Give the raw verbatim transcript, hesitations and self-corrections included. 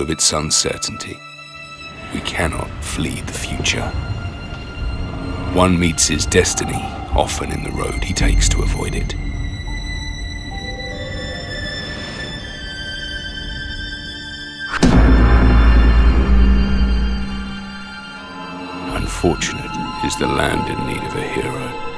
all of its uncertainty. We cannot flee the future. One meets his destiny, often in the road he takes to avoid it. Unfortunate is the land in need of a hero.